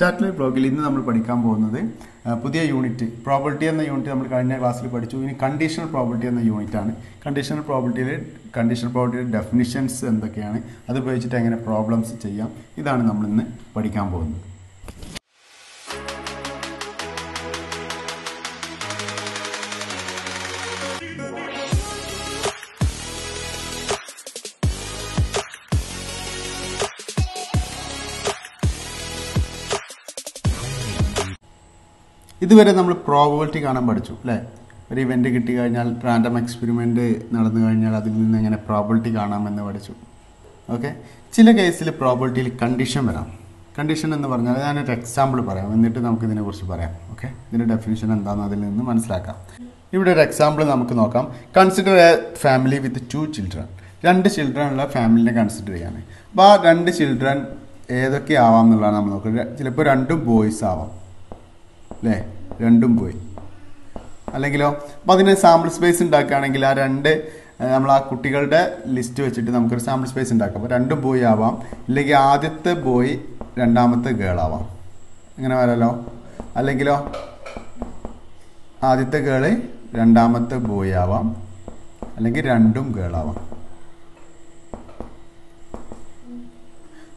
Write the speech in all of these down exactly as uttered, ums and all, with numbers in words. Chapter Progil in the number Padicam Bonade, Pudia unity, property and the unit class in conditional property and the unit. Conditional property, conditional property definitions and the cane, other page and problems, Chaya, Idan number Padicam Bon. This is the probability of the event. We have random experiment. We have a probability of the event. In this case, the probability is condition. Condition is an example. We have a definition. Here is an example. Consider a family with two children. Two children are family. But two children are two boys. Random boy. Allegro, but in a sample space in Dakanangilla and Amla Kutigalda list to a sample space in Daka, but random boy avam, Legadit boy, Randamatha girl avam. Ganavalo Allegro Aditha girl, Randamatha boy avam, Allegri random girl avam.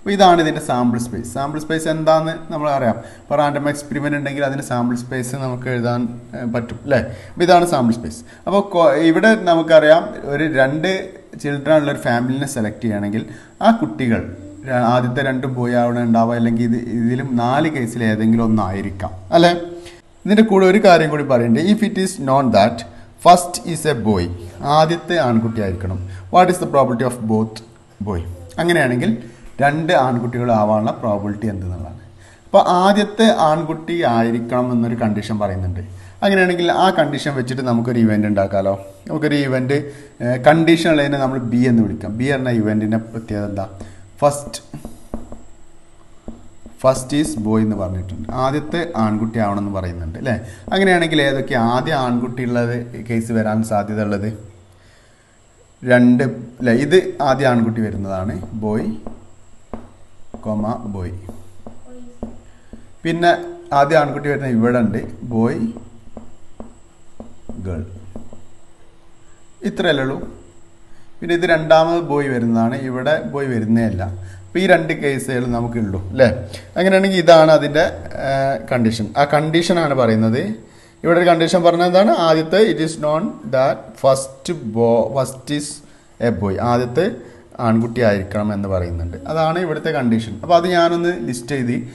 We don't need a sample space. Sample space and then number random experiment and negative sample space and but lay without a sample space. About even at Namakaria, very random children or family select an angle. A kutigal Aditha and to boyard and Dava Lengi Nali case lay the Anglo Nairika. Ale then a Kudurikari could parent if it is known that first is a boy. Aditha and Kutiarikanum. What is the property of both boy? Anganangle. Dande Angutil Avana probability and the Nalan. But Adete Anguti Iricam and condition by the day. Again, a condition which is the Namukari event in Dakalo. Okay, event a conditional in a number B and Nurika. B and I event in a Patheda. First, first is boy in the Varniton. Adete Anguti Avan and Varnante. Again, the Kia, the Angutilla case where Ansadi the Lade Rande Lade Adi Anguti Veranane, boy. Comma boy. Pinna Adi Ankuti Verdande, boy, girl. Itrelalu. Pinither and Damal boy Vernana, Ivada boy Vernella. Peer and decay sale Namukildo. Le. Anganidana the condition. A condition and Barina de. You had a condition Barnadana Aditha, it is known that first bo first is a boy. Aditha. Anguti Iricram and the Varinand. Adana with the condition. About the Yanan list, Aditha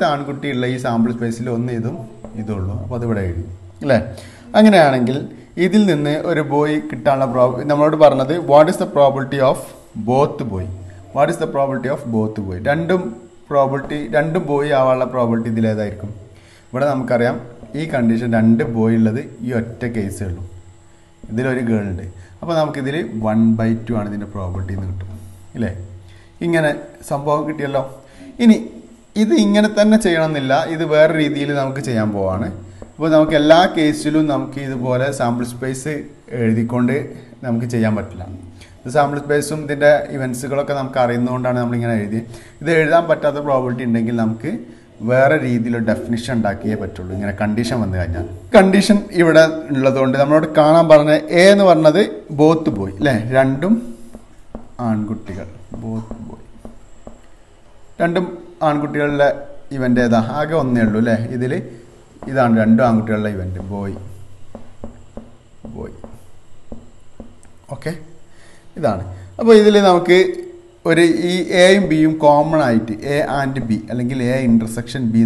Anguti lay sample space on Nidum, Idolo, what the idea. Let Anganangle, Idil Nene or a boy Kitana Prob in the Murder Barnade. What is the probability of both boy? What is the probability of both boy? Dandum probability, Dandu boy Avala probability the Ladiricum. But Amkariam, E condition and boy Ladi, you take a solo. The girl day. one by two and the property. This is something that we have to do. This is something that we have to do. In all cases, we have to do a sample space. The sample space is the events that we have to do. This is the probability that we where a definition in a condition. Condition is both boy. Random and good tickle. Both boy. Random and good tickle event. This is random event. Boy. Boy. Okay. This is A and B common A and B. A intersection B. A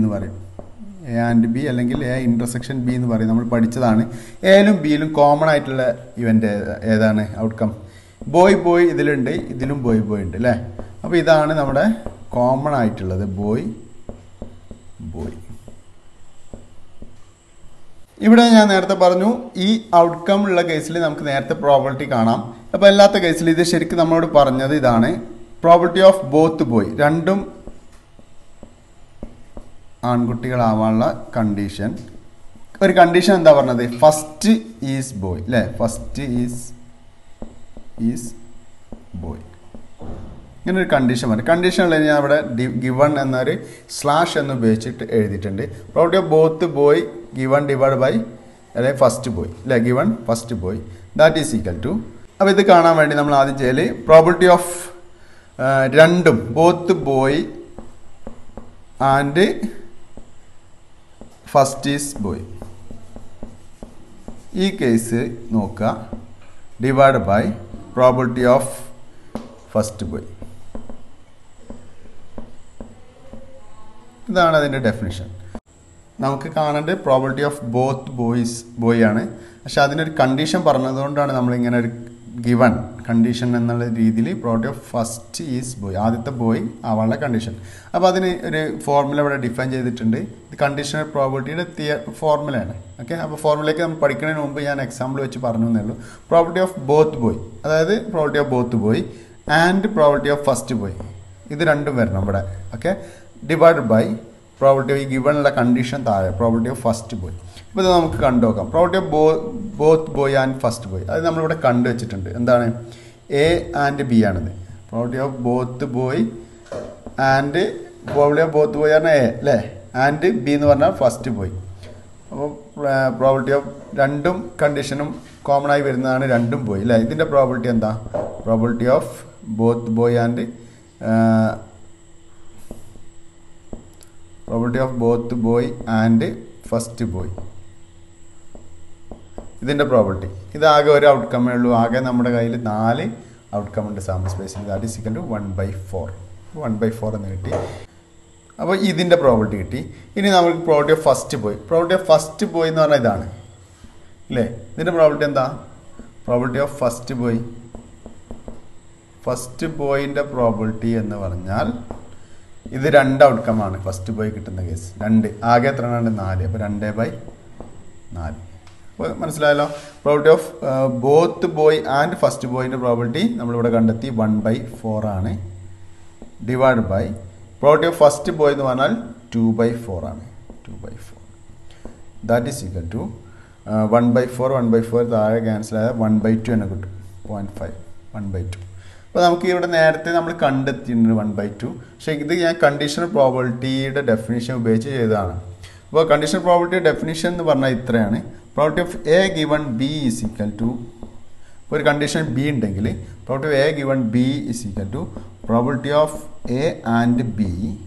and B. A intersection B. We have B is common outcome. Boy, boy, this is boy, boy. Now, this is common boy, boy. Here I have told you, this outcome we have the probability. Now, in all cases, we have told you this. Probability of both boy. Random Angutical condition. One condition is first is boy. First is is boy. In a condition, conditional given and slash and the basic edit. Probably both the boy given divided by first boy. Like given first boy. That is equal to probability of uh, random both the boy and first is boy. E case noka divided by probability of first boy. That is the definition. Now, we have the probability of both boys. Boy a condition given. Condition is probability of first is boy. That is the boy. That is the condition. Now, the formula define the conditional probability is the formula. Okay? The formula is an example. Probability of both boy. That is the probability of both boy and probability of first boy. This is the okay? Divided by probability of given la condition thare, probability of first boy. But then we will probability of bo both boy and first boy. That is we have done. A and B are probability of both boy and probability of both boy are A and B are first boy. Probability of random condition common I random boy. This is the probability and probability of both boy and uh, probability of both boy and first boy. This is the probability. This is the outcome. This outcome is the spacing. That is equal to one by four. one by four. Now, this is the probability. This is the probability of first boy. Probability of first boy is the This is the probability. Probability of first boy. First boy is the probability. This is the outcome. First boy is the case. two by four. Probability of uh, both boy and first boy in the probability one by four. Divided by probability of first boy two by four. two by four. That is equal to uh, one by four. one by four is the one by two. zero point five. one by two. But we have one by two. So, this is the conditional probability definition. The conditional probability definition is probability of A given B is equal to condition B. Probability of A given B is equal to probability of A and B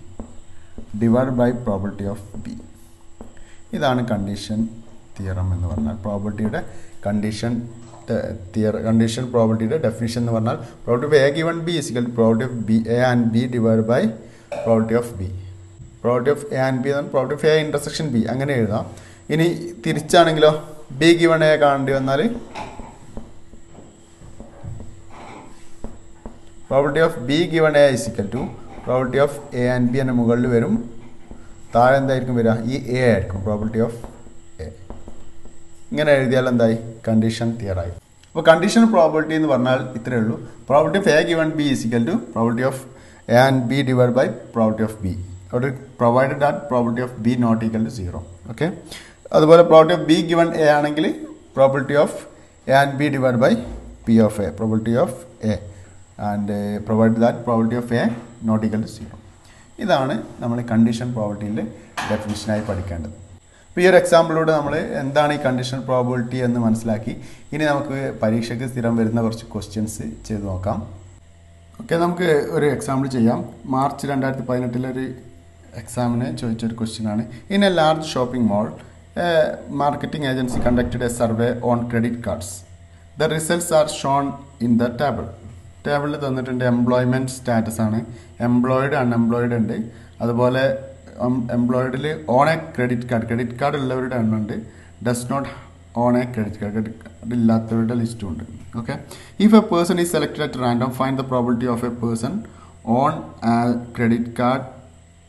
divided by probability of B. This is the condition theorem. Probability condition theory, condition probability definition probability of A given B is equal to probability of B, A and B divided by probability of B. Probability of A and B is probability of A intersection B. Now, B given A probability of B given A is equal to probability of A and B and A probability of condition theory. So, condition probability in the probability of A given B is equal to probability of A and B divided by probability of B. Provided that probability of B not equal to zero. Okay. Otherwise, probability of B given A probability of A and B divided by P of A. Probability of A. And uh, provided that probability of A not equal to zero. This is the condition probability definition. Here example we have the conditional probability and the manslaki. We have the questions. Okay, we have an example. March twenty eighteen exam question. In a large shopping mall, a marketing agency conducted a survey on credit cards. The results are shown in the table. Table is employment status, employed, unemployed, and Um, employed on a credit card, credit card does not own a credit card, credit card. Okay. If a person is selected at random, find the probability of a person on a credit card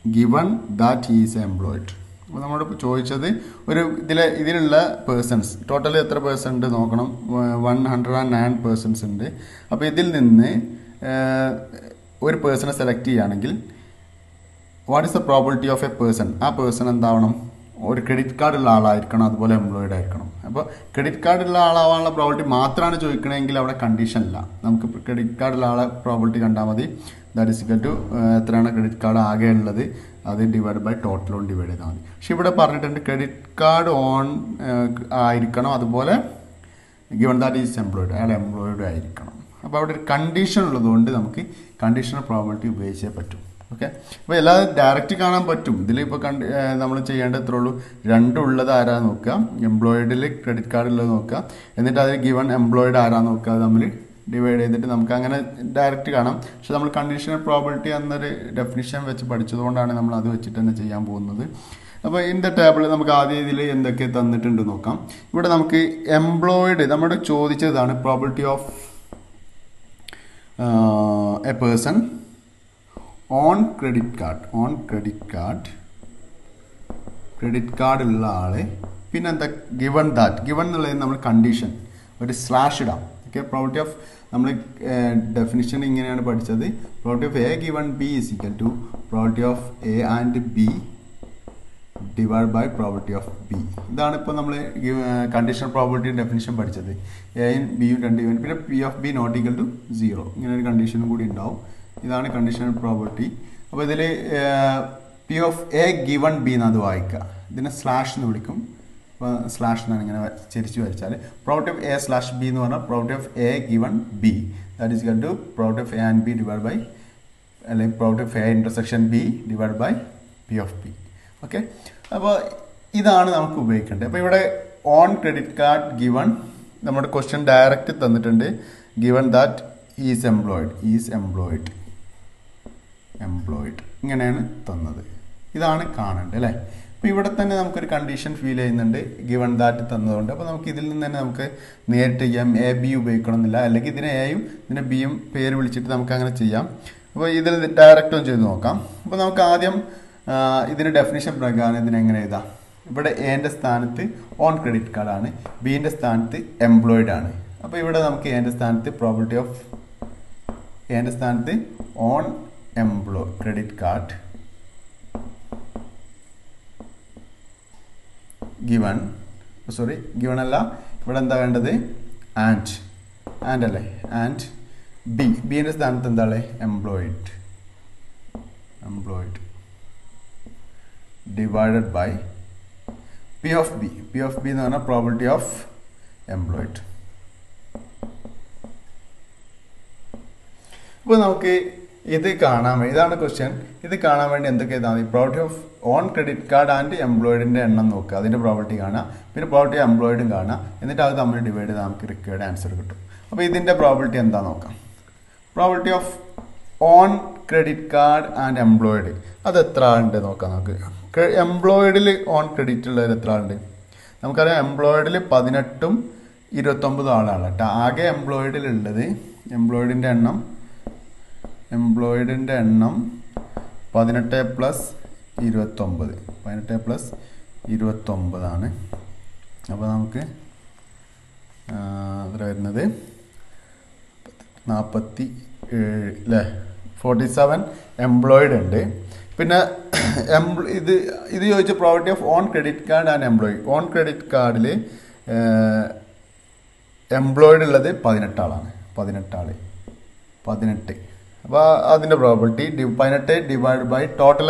given that he is employed. We have chosen persons. Total is one hundred nine persons. So, one person is selected. What is the probability of a person? A person and a credit card employed. Credit card probability is a condition. Credit card probability that is equal to uh, credit card again divided by total on divided on. She would have partnered credit card on uh, given that is employed and employed about a conditional conditional probability wage. Okay, well, direct കാണാൻ പറ്റും ഇതില ഇപ്പോ നമ്മൾ ചെയ്യേണ്ടത്രേ ഉള്ളൂ രണ്ട് ഉള്ളത് ആരാ നോക്കുക എംപ്ലോയ്ഡിലെ ക്രെഡിറ്റ് കാർഡ് ഉള്ളത് നോക്കുക എന്നിട്ട് അതിൽ ഗിവൺ എംപ്ലോയ്ഡ് ആരാ നോക്കുക നമ്മൾ ഡിവൈഡ് ചെയ്തിട്ട് നമുക്ക് അങ്ങനെ ഡയറക്റ്റ് കാണാം പക്ഷേ നമ്മൾ കണ്ടീഷണൽ പ്രോബബിലിറ്റി എന്ന ഒരു ഡെഫിനിഷൻ വെച്ച് പഠിച്ചതുകൊണ്ടാണ് നമ്മൾ അത് വെച്ചിട്ട് തന്നെ ചെയ്യാൻ പോകുന്നത് അപ്പോൾ ഇൻ ദ ടേബിൾ നമുക്ക് ആദ്യം ഇതിൽ എന്തൊക്കെ തന്നിട്ടുണ്ട് നോക്കാം ഇവിടെ നമുക്ക് എംപ്ലോയ്ഡ് നമ്മൾ ചോദിച്ചതാണ് probability of a person on credit card on credit card credit card ഉള്ള ആളെ പിന്നെ എന്താ given that given എന്നുള്ളത് നമ്മൾ condition ഒരു സ്ലാഷ് ഇടാം ഓക്കേ probability of നമ്മൾ definition ഇങ്ങനെയാണ് പഠിച്ചത് probability of a given b is equal to probability of a and b divided by probability of b ഇതാണ് ഇപ്പോൾ നമ്മൾ conditional probability definition പഠിച്ചത് a യും b യും രണ്ട് ഇവൻ പിന്നെ p of b not equal to zero ഇങ്ങനെ ഒരു കണ്ടീഷനും കൂടി ഉണ്ടാവും This is conditional property. Now, uh, P of A given B is slash. Now, slash property of A slash B is property of A given B. That is equal to property of A and B divided by uh, property of A intersection B divided by P of B. Okay. Now, this is what we have on credit card given. We have a question direct given that he is employed. He is employed. Employed. This is the condition given that on credit card B employed the probability of on Employed credit card given sorry given alla and and and b b is the employed employed divided by p of b p of b is the probability of employed okay This is the question. This is the probability of on credit card and employed. This is the probability of employed. This is the required answer. This is the probability. Probability of on credit card and employed. That is the employed on credit card. We have employed twenty-nine twenty-nine. Employed Employed in the annum eighteen plus twenty-nine. eighteen plus twenty-nine. Now we have forty-seven employed. Now this is the property of on credit card and employed. On credit card, uh, employed is eighteen. That is the probability divided by total.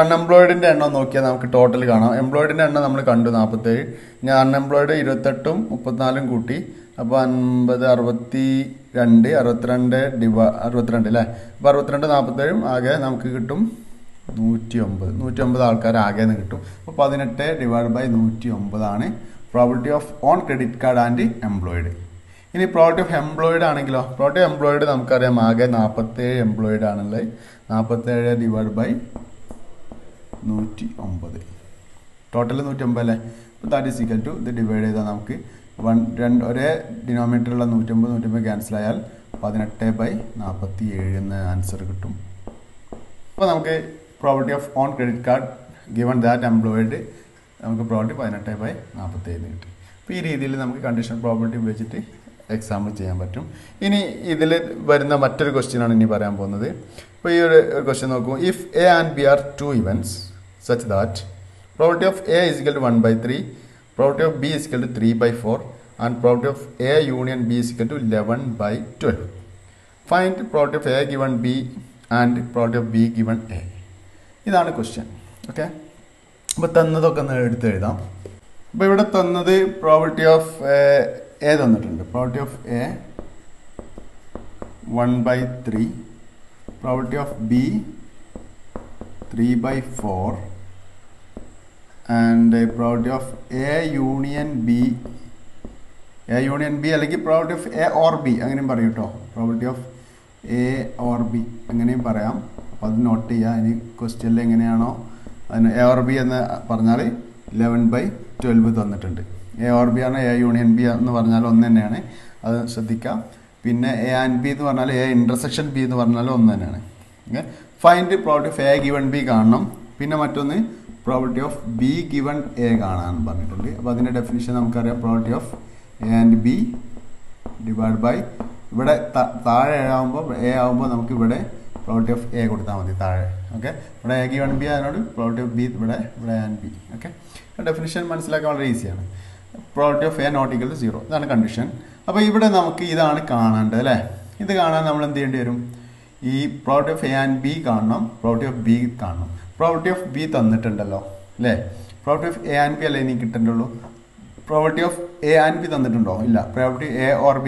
Unemployed in the end of the total. Employed in the end of the unemployed is twenty-eight, thirty-four. one hundred nine probability of on credit card and employed. This is probability of employed. Probability of employed is employed. forty-seven divided by one hundred nine. Total is one hundred nine. That is equal to the divided. one denominator one hundred nine cancel. eighteen by forty-seven answer. Now, probability of on credit card given that employed probability eighteen by forty-seven. This is the conditional probability. Example ചെയ്യാൻ പറ്റും ഇനി ഇതില് വരുന്ന മറ്റൊരു question ആണ് ഇനി പറയാൻ പോകുന്നത് അപ്പോൾ ഈ ഒരു ക്വസ്റ്റ്യൻ നോക്കൂ if a and b are two events such that probability of a is equal to one by three probability of b is equal to three by four and probability of a union b is equal to eleven by twelve Find product of A given B and product of B given A. This is the question. Okay. Now, the probability of A is probability of A one by three, probability of B three by four, and the probability of A union B. A union B is probability of A or B. Probability of A or B. Note any question A or B is eleven by twelve. A or B is A union B. Pinne A and B is A intersection B. Find the probability of A given B. Pinne probability of B given A. The definition of probability of A and B divided by A. Probability of A okay A given B probability of B and B okay the definition is very easy probability of A not equal to zero that is the condition so here we will see this this probability of A and B probability of B probability of B probability of A and B probability of A and B probability A or B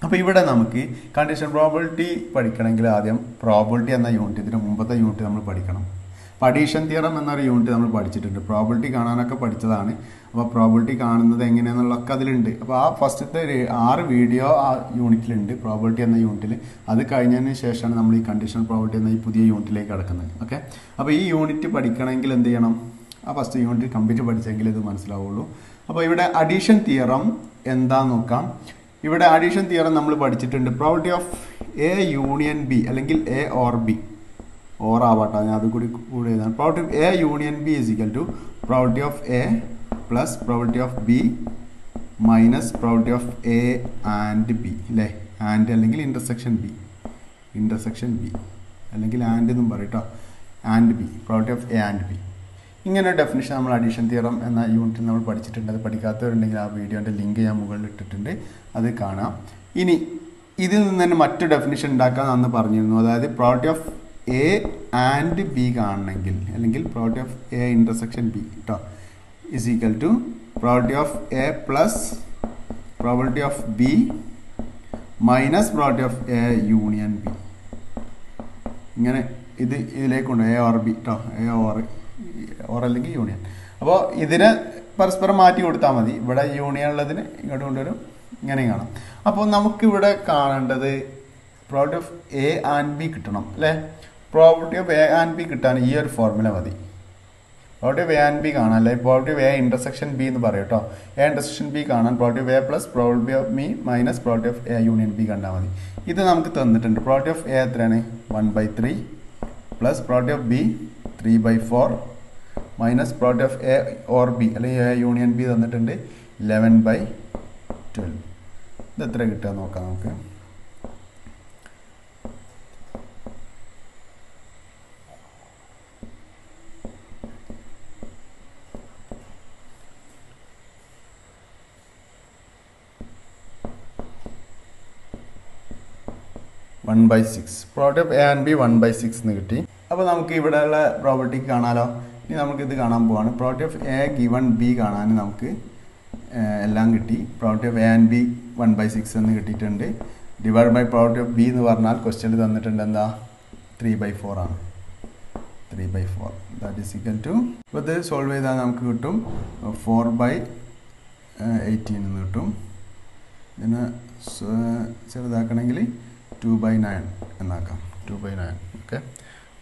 now, we will see condition probability. Probability and the unit. The partition theorem and the unit. Probability and probability the first R video unit. Probability and the unit. That is the condition probability and the unit. Okay? Now, this unit is the unit. Complete addition theorem. Here we have addition theorem. The probability of A union B, A or B, or probability of A union B is equal to probability of A plus probability of B minus probability of A and B, and intersection B, intersection B, and B, probability of A and B. This is the definition of addition theorem and the unit number video and link this is the definition the probability of A and B probability of A intersection B is equal to probability of A plus probability of B minus probability of A union B. This is A or B. A or B. Or a union. Now, this is the union. This union. Now, we will the probability of A and B. Probability of A and B is the formula. Probability of A and B is probability of A intersection B. A intersection B is probability of A plus probability of B minus probability of A union B. This is the probability of A one by three plus probability of B three by four minus product of A or B, A union B is eleven by twelve. That's the right one. one by six. Product of A and B one by six negative. अब नामकी इवड़ा ला probability काना लो ये नामकी the काना बोलना probability of A given B काना ने नामकी लंगटी probability of A and B one by six ने गटी टंडे divided by probability of B ने वारनाल question ले दाने टंडा three by four आन three by four that is equal to वधे solve दा नामकी उटम four by eighteen ने उटम देना सर दाखने के लिए two by nine नाका two by nine okay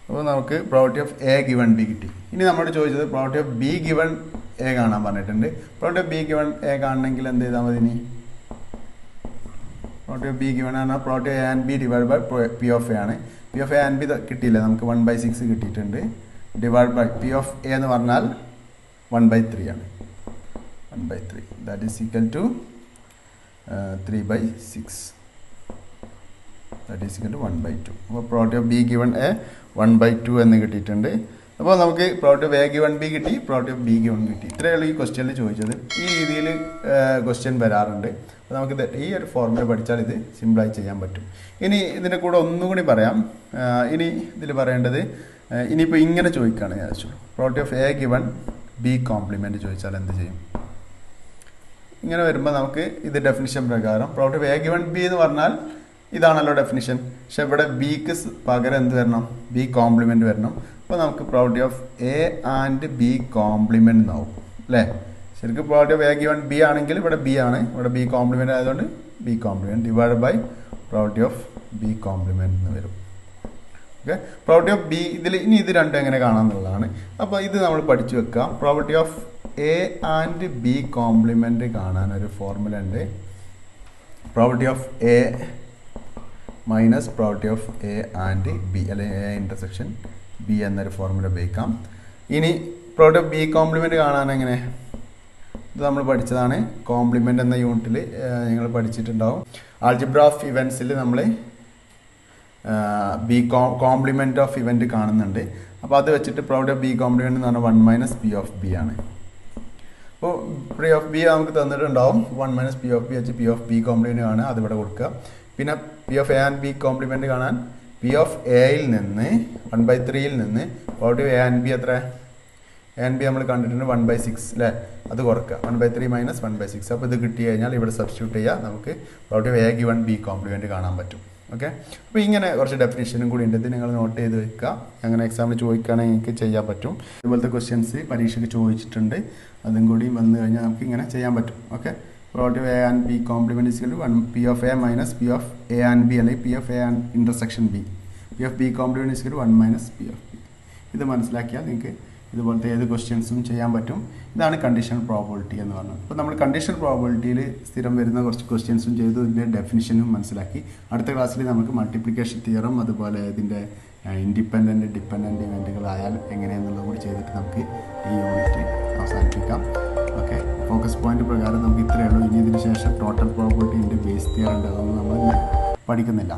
so, now we have probability of A given B. Now, we have probability of B given A. Probability of B given A. Probability of B given A. Probability of A and B divided by P of A. P of A and B is one by six. Divided by P of A one by three. one by three. That is equal to uh, three by six. That is equal to one by two. So, probability of B given A. one by two and negative ten day. Now, probability of A given B given, probability of B given B. Three question. This question നമുക്ക് ഈ ഒരു formula പഠിച്ചാൽ ഇത് simple ആയി ചെയ്യാൻ പറ്റും. ഇനി ഇതിന്റെ കൂടെ ഒന്നുകൂടി പറയാം. ഇനി ഇതിൽ പറയേണ്ടത് ഇനി ഇപ്പോ ഇങ്ങനെ ചോദിക്കാനാണ് ആശു. Product of A given B complement ചോദിച്ചാൽ എന്ത് ചെയ്യും? ഇങ്ങനെ വരുമ്പോൾ നമുക്ക് ഇത് ഡെഫിനിഷൻ പ്രകാരം product of A given B എന്ന് പറഞ്ഞാൽ ഇതാണല്ലോ ഡെഫിനിഷൻ. പക്ഷേ ഇവിടെ B ക്ക് പകരം എന്ത് വരണം? B കോംപ്ലിമെന്റ് വരണം. അപ്പോൾ നമുക്ക് product of A and B complement എന്നാവും അല്ലേ? ശരിക്കും product of A given B ആണെങ്കിൽ ഇവിടെ B ആണ്, ഇവിടെ B കോംപ്ലിമെന്റ് ആയതുകൊണ്ട് B complement divide by product of B complement എന്ന് വരും. ഓക്കെ, പ്രോഡക്റ്റ് ഓഫ് B ഇതിൽ ഇനി ഇത് രണ്ടും എങ്ങനെ കാണാമെന്നുള്ളതാണ്. അപ്പോൾ ഇത് നമ്മൾ പഠിച്ചു വെക്കാം. Product of A and B complement കാണാൻ ഒരു ഫോർമുല ഉണ്ട്. Product of A minus product of A and B അല്ലെങ്കിൽ A ഇൻ്റർസെക്ഷൻ B എന്നൊരു ഫോർമുല ഉപയോഗിക്കാം. ഇനി പ്രോഡക്റ്റ് ഓഫ് B കോംപ്ലിമെന്റ് കാണാൻ എങ്ങനെ? ഇത് നമ്മൾ പഠിച്ചതാണ്. കോംപ്ലിമെന്റ് എന്ന യൂണിറ്റിൽ നിങ്ങൾ പഠിച്ചിട്ടുണ്ടാവും. ആൾജിബ്ര ഓഫ് ഇവൻസിൽ നമ്മൾ ബി കോംപ്ലിമെന്റ് ഓഫ് ഇവൻറ്റ് കാണുന്നുണ്ട്. അപ്പോൾ അത് വെച്ചിട്ട് പ്രോഡക്റ്റ് ഓഫ് B കോംപ്ലിമെന്റ് എന്ന് പറഞ്ഞാൽ one minus P of B ആണ്. അപ്പോൾ പി ഓഫ് B നമുക്ക് തന്നിട്ടുണ്ടാവും. One minus P of B വെച്ച് പി ഓഫ് B കോംപ്ലിമെന്റ് കാണുക, അതിവിടെ കൊടുക്കുക. പിന്നെ P of A and B complement കാണാൻ പി ഓഫ് എയിൽ നിന്ന് വൺ ബൈ ത്രീയിൽ നിന്ന് പ്രോഡക്റ്റ് A ആൻഡ് B എത്ര? A ആൻഡ് B നമ്മൾ കണ്ടിട്ടുണ്ട് വൺ ബൈ സിക്സ് അല്ലേ? അത് കുറക്കുക. One by three minus one by six. അപ്പോൾ ഇത് കിട്ടി കഴിഞ്ഞാൽ ഇവിടെ സബ്സ്റ്റിറ്റ്യൂട്ട് ചെയ്യുക, നമുക്ക് product A given B complement കാണാൻ പറ്റും. ഓക്കെ, അപ്പോൾ ഇങ്ങനെ കുറച്ച് ഡെഫിനേഷനും കൂടി ഉണ്ട്. ഇത് നിങ്ങൾ നോട്ട് ചെയ്ത് വെക്കുക. അങ്ങനെ എക്സാമിൽ ചോദിക്കുകയാണെങ്കിൽ നിങ്ങൾക്ക് ചെയ്യാൻ പറ്റും. ഇതുപോലത്തെ ക്വസ്റ്റ്യൻസ് പരീക്ഷയ്ക്ക് ചോദിച്ചിട്ടുണ്ട്. അതും കൂടി വന്നു കഴിഞ്ഞാൽ നമുക്ക് ഇങ്ങനെ ചെയ്യാൻ പറ്റും. Okay, product A and B complement is equal to one P of A minus P of A and B അല്ലെങ്കിൽ P of A and intersection B. P of B complement is equal to one minus P of B. ഇത് മനസ്സിലാക്കിയാൽ നിങ്ങൾക്ക് ഇതുപോലത്തെ ഏത് ക്വസ്റ്റ്യൻസും ചെയ്യാൻ പറ്റും. ഇതാണ് കണ്ടീഷണൽ പ്രോബബിലിറ്റി എന്ന് പറഞ്ഞത്. അപ്പോൾ നമ്മൾ കണ്ടീഷണൽ പ്രോബബിലിറ്റിയിൽ സ്ഥിരം വരുന്ന കുറച്ച് ക്വസ്റ്റ്യൻസും ചെയ്തു, ഇതിൻ്റെ ഡെഫിനിഷനും മനസ്സിലാക്കി. അടുത്ത ക്ലാസ്സിൽ നമുക്ക് മൾട്ടിപ്ലിക്കേഷൻ തിയറും അതുപോലെ ഇതിൻ്റെ ഇൻഡിപെൻഡൻറ്റ് ഡിപ്പെൻഡൻറ്റ് ഇവൻറ്റുകളായാൽ എങ്ങനെയെന്നുള്ളത് കൂടി ചെയ്തിട്ട് നമുക്ക് ഈ യൂണിറ്റ് അവസാനിപ്പിക്കാം. ഓക്കെ, ഫോക്കസ് പോയിന്റ് പ്രകാരം നമുക്ക് ഇത്രയേ ഉള്ളൂ. ഇനി ഇതിന് ശേഷം ടോട്ടൽ പ്രോബബിലിറ്റി ഉണ്ട്, ബേസ് തിയർ ഉണ്ട്, അതൊന്നും നമ്മൾ പഠിക്കുന്നില്ല.